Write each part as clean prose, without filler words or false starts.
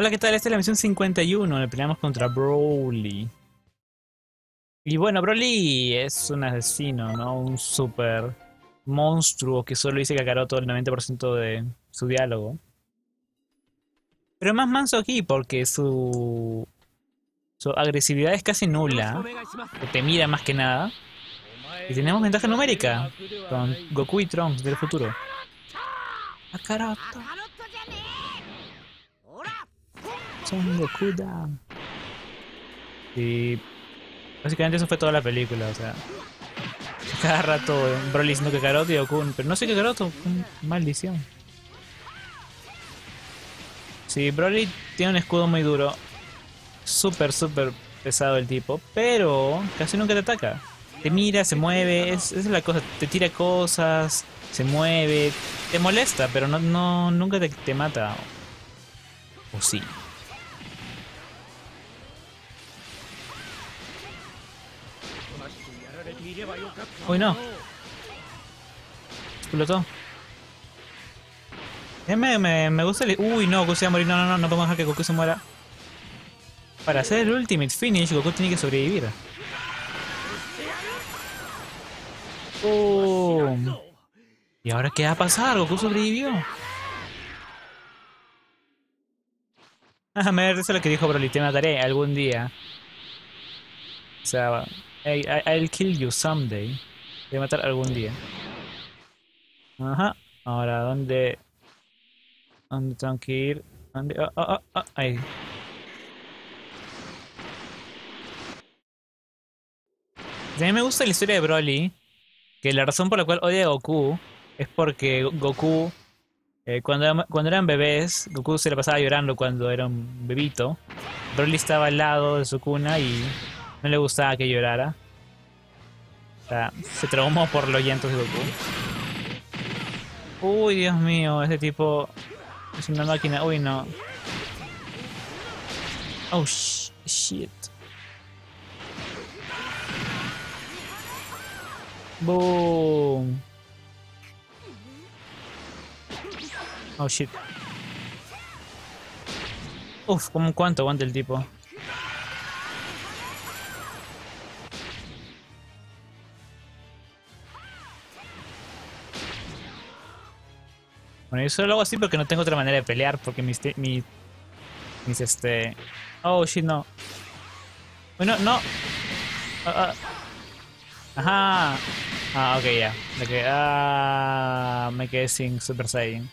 Hola, ¿qué tal? Esta es la misión 51, le peleamos contra Broly. Y bueno, Broly es un asesino, ¿no? Un super monstruo que solo dice Kakaroto el 90% de su diálogo. Pero más manso aquí porque su agresividad es casi nula, te mira más que nada. Y tenemos ventaja numérica con Goku y Trunks del futuro. Kakaroto. Son Goku down. Y básicamente eso fue toda la película, o sea. Cada rato Broly diciendo Kakaroto y Goku, pero no sé Kakaroto, maldición. Sí, Broly tiene un escudo muy duro. Súper pesado el tipo, pero casi nunca te ataca. Te mira, se mueve, esa es la cosa, te tira cosas, se mueve, te molesta, pero nunca te mata. O sí. Uy, no. Explotó. Me gusta el... Uy, no, Goku se va a morir. No podemos dejar que Goku se muera. Para hacer el Ultimate Finish, Goku tiene que sobrevivir. Oh. ¿Y ahora qué va a pasar? Goku sobrevivió. Me parece lo que dijo Broly, te mataré algún día. O sea, I'll kill you someday. Te voy a matar algún día. Ajá. Ahora, ¿dónde? ¿Dónde tengo que ir? ¿Dónde? Ahí. También me gusta la historia de Broly. Que la razón por la cual odia a Goku es porque Goku, cuando eran bebés, Goku se la pasaba llorando cuando era un bebito. Broly estaba al lado de su cuna y no le gustaba que llorara. O sea, se traumó por los llantos de Goku. Uy, Dios mío, ese tipo es una máquina. Uy, no. Oh, shit. Boom. Oh shit. Uf, como cuánto aguanta el tipo. Bueno, yo solo hago así porque no tengo otra manera de pelear, porque mis oh shit, no. Bueno, no. Ajá. Ah, ok, ya. Okay. Ah, me quedé sin Super Saiyan.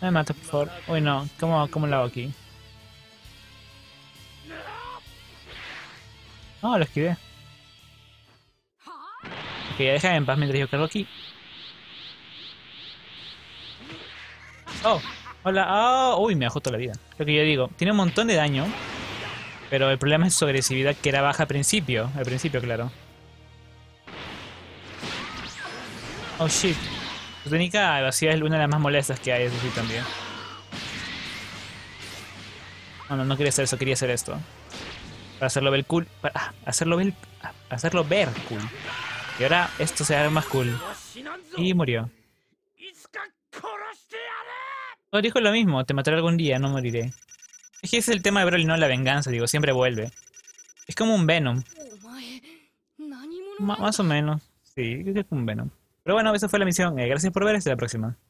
No me mates, por favor. Uy, no. ¿Cómo lo hago aquí? No, lo esquivé. Ok, ya déjame en paz mientras yo cargo aquí. Oh, hola. Oh, uy, me bajó toda la vida. Lo que yo digo, tiene un montón de daño. Pero el problema es su agresividad, que era baja al principio. Al principio, claro. Oh shit. Su técnica evasiva es una de las más molestas que hay, eso sí también. No, no quería hacer eso, quería hacer esto. Para hacerlo ver cool. Para hacerlo ver cool. Y ahora esto se hará más cool. Y murió. No, dijo lo mismo, te mataré algún día, no moriré. Es que ese es el tema de Broly, no la venganza, digo, siempre vuelve. Es como un Venom. Más o menos, sí, es como un Venom. Pero bueno, esa fue la misión. Gracias por ver, hasta la próxima.